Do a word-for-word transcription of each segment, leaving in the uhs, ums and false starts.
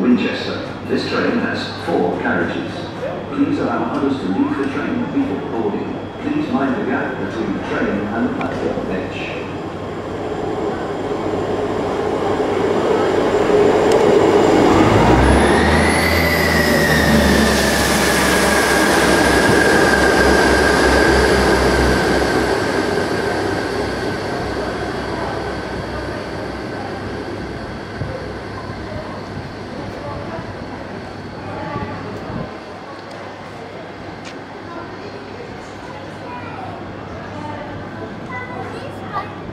Winchester, this train has four carriages. Please allow others to leave the train before boarding. Please mind the gap between the train and the platform edge. Bye.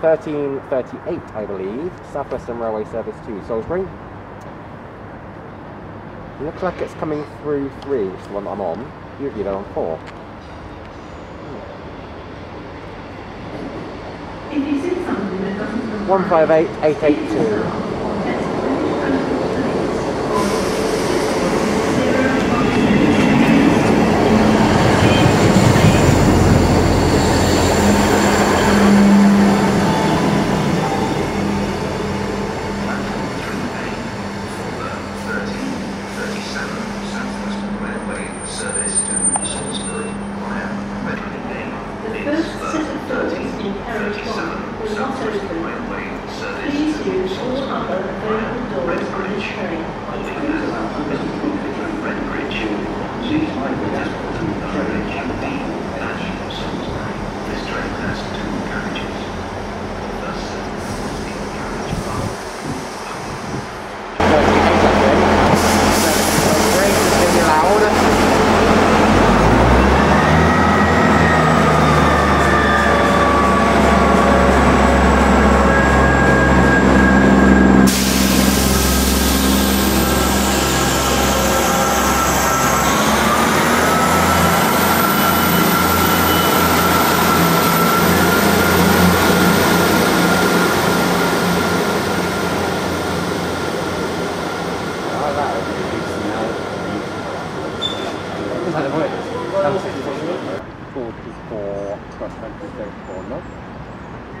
thirteen thirty-eight, I believe, South Western Railway service to Salisbury. It looks like it's coming through three, which is the one that I'm on. Usually they're on four. one five eight eight eight two.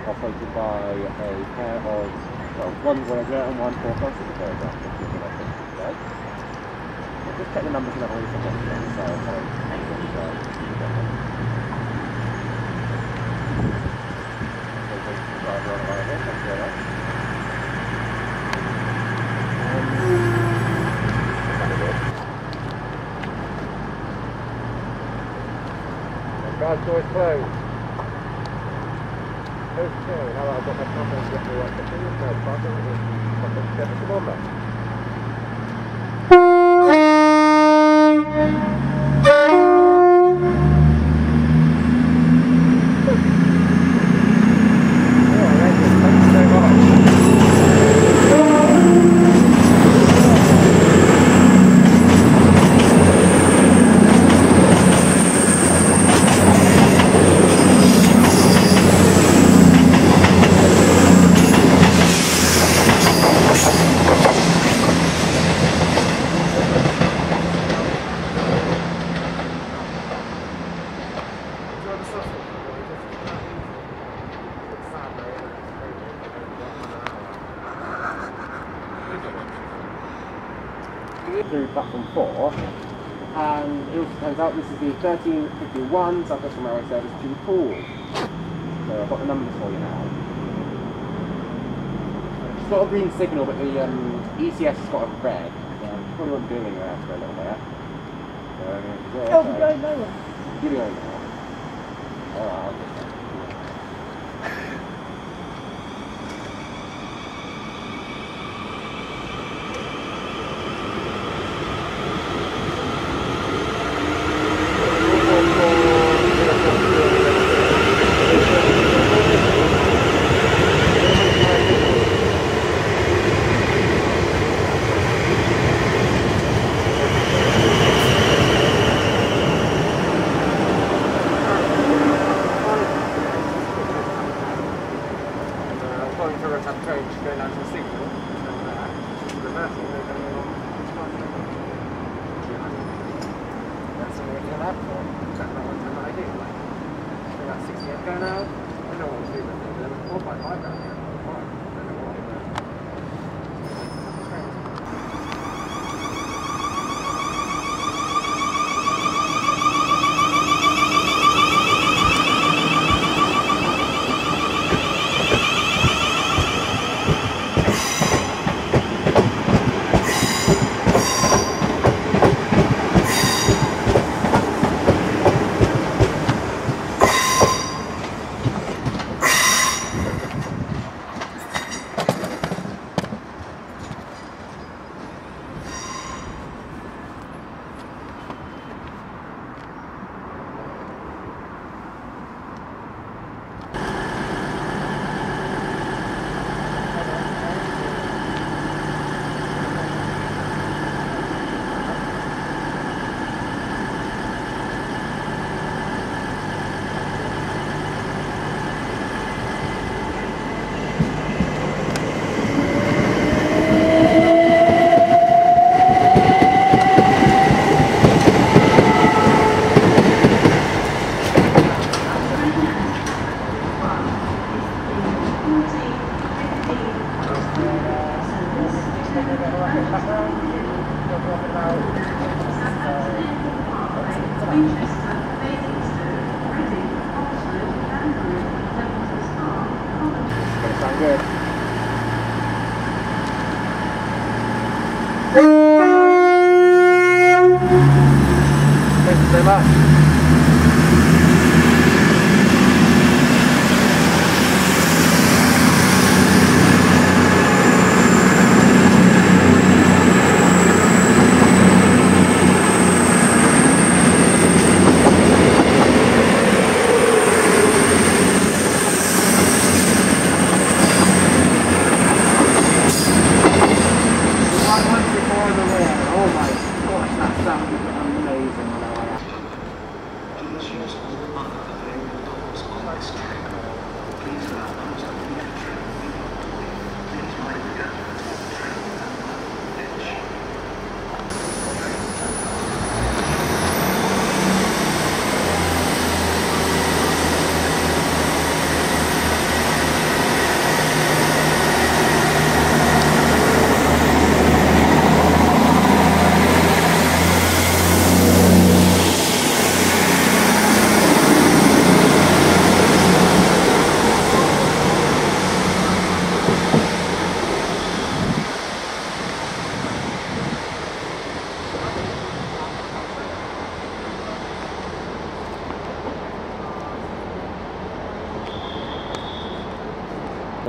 Operated by a pair of, well, one Voyager and one Forecast of the aircraft, which is what I think it's like. I'll just check the numbers and I've already forgotten them, so I'll make them so I can get them. So take the driver on arrival, thank you very much. And guard door is closed. Okay, now I've got my confidence to get to the right section, so I'm starting with the seventh kilometre. Through platform four, and it also turns out this is the thirteen fifty-one South Western Railway service to Poole. So I've got the numbers for you now. It's got a green signal, but the um, E C S has got a red. Yeah, probably won't be doing it after a little bit. So, oh, we're going nowhere. You're going nowhere. Alright, I'll get that.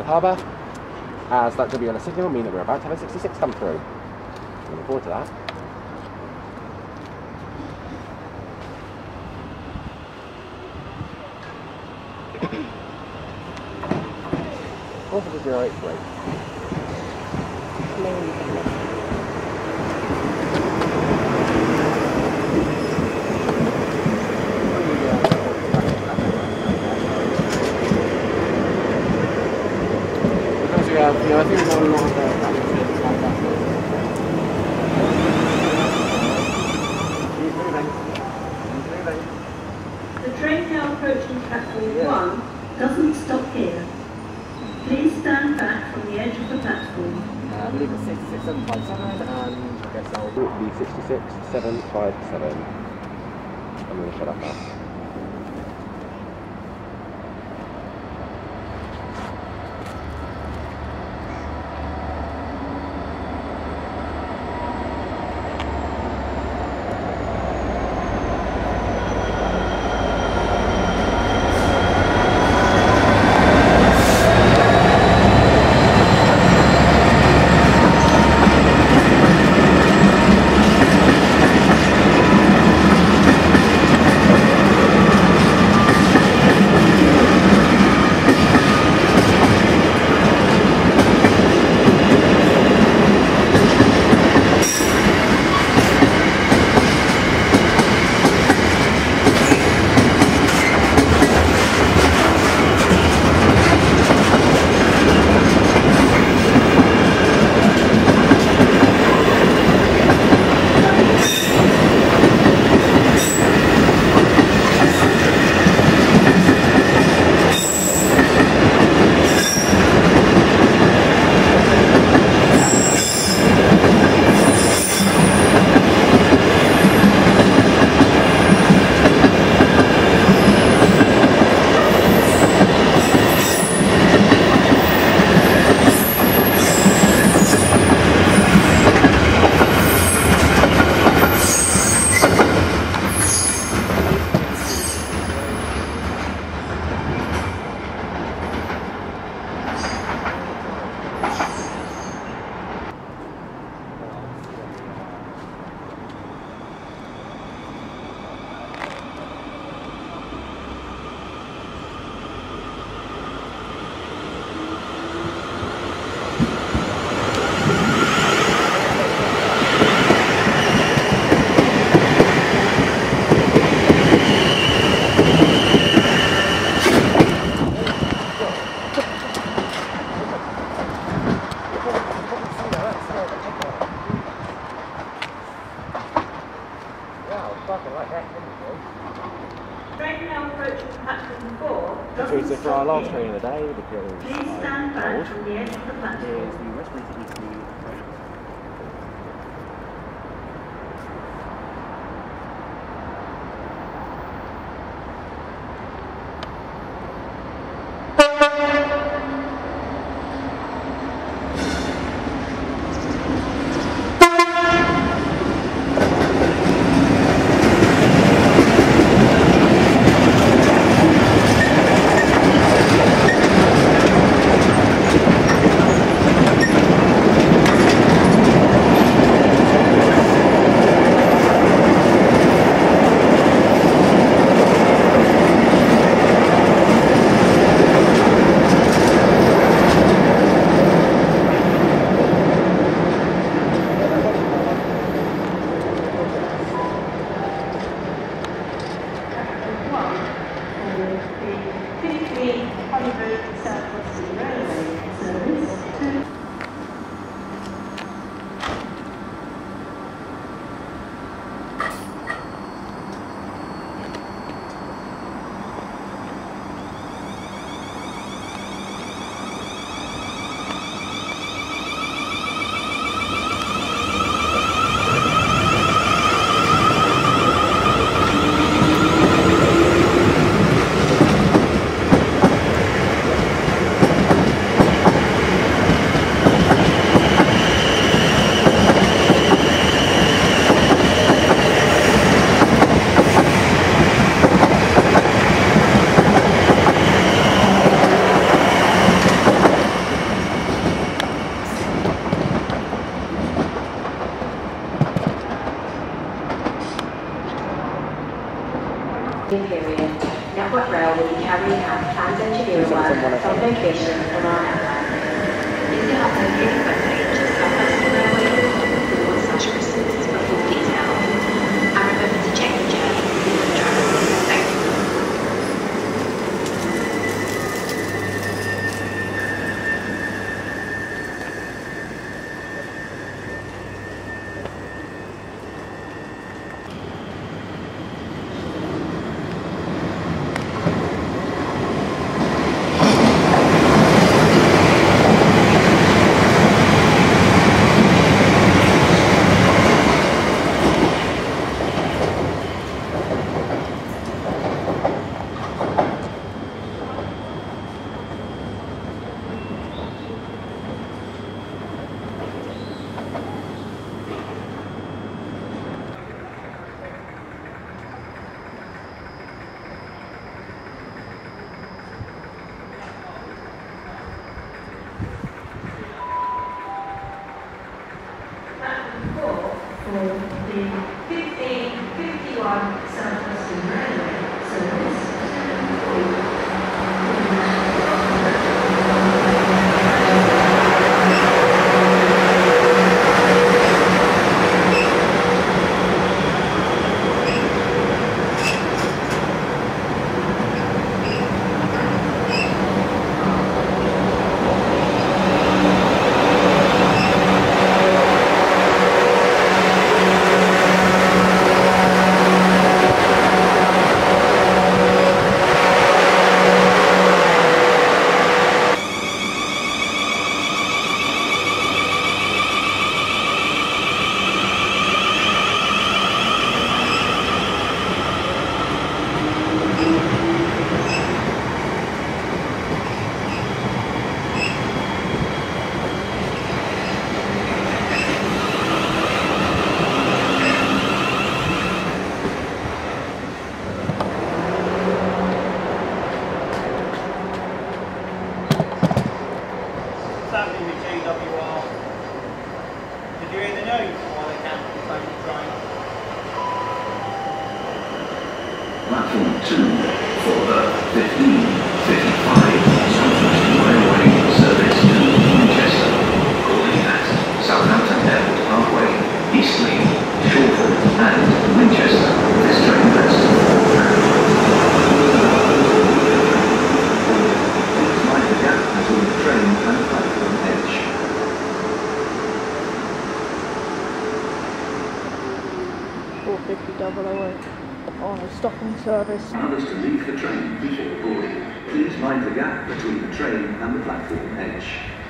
Harbour, as that W L S signal mean that we're about to have a sixty-six come through. I'm looking forward to that. four zero zero eight three. Yeah, I think we're going on. period. Network Rail will be carrying out planned engineering work at some location on our network. Please do not locate the webpage of South Western Railway if you want such assistance for full detail. And remember to check the journey before you travel. Thank you. Service. Others to leave the train before boarding. Please mind the gap between the train and the platform edge.